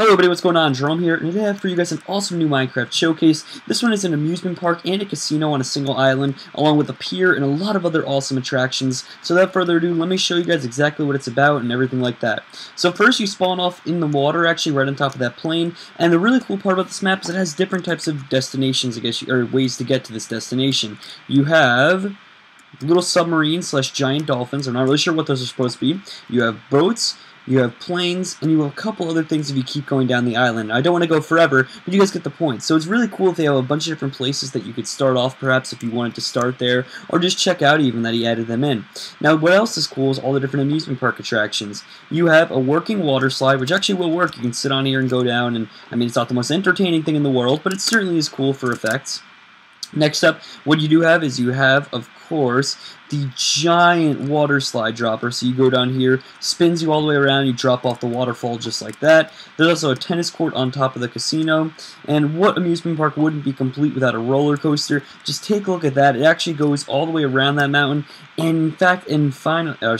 Hello everybody, what's going on? Jerome here, and today I have for you guys an awesome new Minecraft showcase. This one is an amusement park and a casino on a single island, along with a pier and a lot of other awesome attractions. So without further ado, let me show you guys exactly what it's about and everything like that. So first you spawn off in the water, actually right on top of that plane, and the really cool part about this map is it has different types of destinations, I guess, or ways to get to this destination. You have little submarines slash giant dolphins, I'm not really sure what those are supposed to be. You have boats. You have planes, and you have a couple other things if you keep going down the island. I don't want to go forever, but you guys get the point. So it's really cool if they have a bunch of different places that you could start off, perhaps, if you wanted to start there, or just check out even that he added them in. Now, what else is cool is all the different amusement park attractions. You have a working water slide, which actually will work. You can sit on here and go down, and, I mean, it's not the most entertaining thing in the world, but it certainly is cool for effects. Next up, what you do have is you have, of course, the giant water slide dropper. So you go down here, spins you all the way around, you drop off the waterfall just like that. There's also a tennis court on top of the casino. And what amusement park wouldn't be complete without a roller coaster? Just take a look at that. It actually goes all the way around that mountain. And in fact, finally, it'll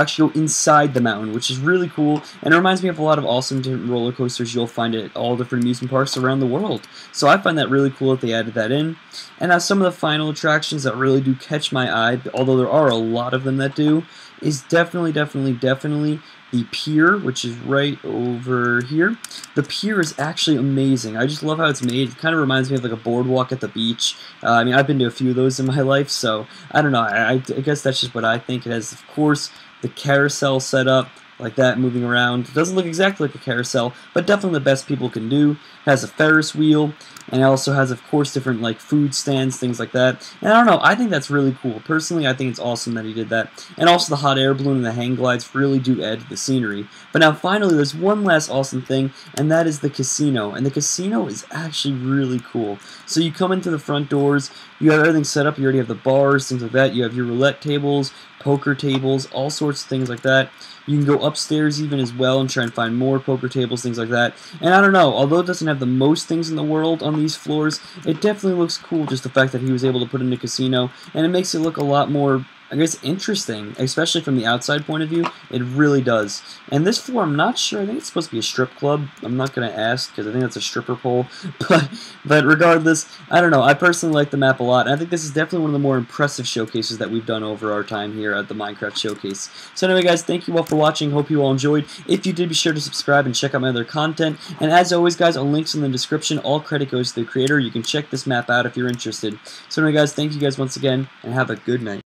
actually go inside the mountain, which is really cool. And it reminds me of a lot of awesome different roller coasters you'll find at all different amusement parks around the world. So I find that really cool that they added that in. And now some of the final attractions that really do catch my eye, although there are a lot of them that do, is definitely the pier, which is right over here. The pier is actually amazing. I just love how it's made. It kind of reminds me of like a boardwalk at the beach. I mean, I've been to a few of those in my life, so I don't know. I guess that's just what I think. It has, of course, the carousel set up like that, moving around. It doesn't look exactly like a carousel, but definitely the best people can do. It has a Ferris wheel, and it also has, of course, different like food stands, things like that. And I don't know, I think that's really cool. Personally, I think it's awesome that he did that. And also the hot air balloon and the hang glides really do add to the scenery. But now finally, there's one last awesome thing, and that is the casino. And the casino is actually really cool. So you come into the front doors, you have everything set up, you already have the bars, things like that. You have your roulette tables, poker tables, all sorts of things like that. You can go upstairs even as well and try and find more poker tables, things like that. And I don't know, although it doesn't have the most things in the world on these floors, it definitely looks cool, just the fact that he was able to put in a casino, and it makes it look a lot more, I guess, interesting, especially from the outside point of view. It really does. And this floor, I'm not sure, I think it's supposed to be a strip club. I'm not going to ask, because I think that's a stripper pole, but regardless, I don't know, I personally like the map a lot, and I think this is definitely one of the more impressive showcases that we've done over our time here at the Minecraft Showcase. So anyway guys, thank you all for watching, hope you all enjoyed. If you did, be sure to subscribe and check out my other content, and as always guys, all links in the description, all credit goes to the creator. You can check this map out if you're interested. So anyway guys, thank you guys once again, and have a good night.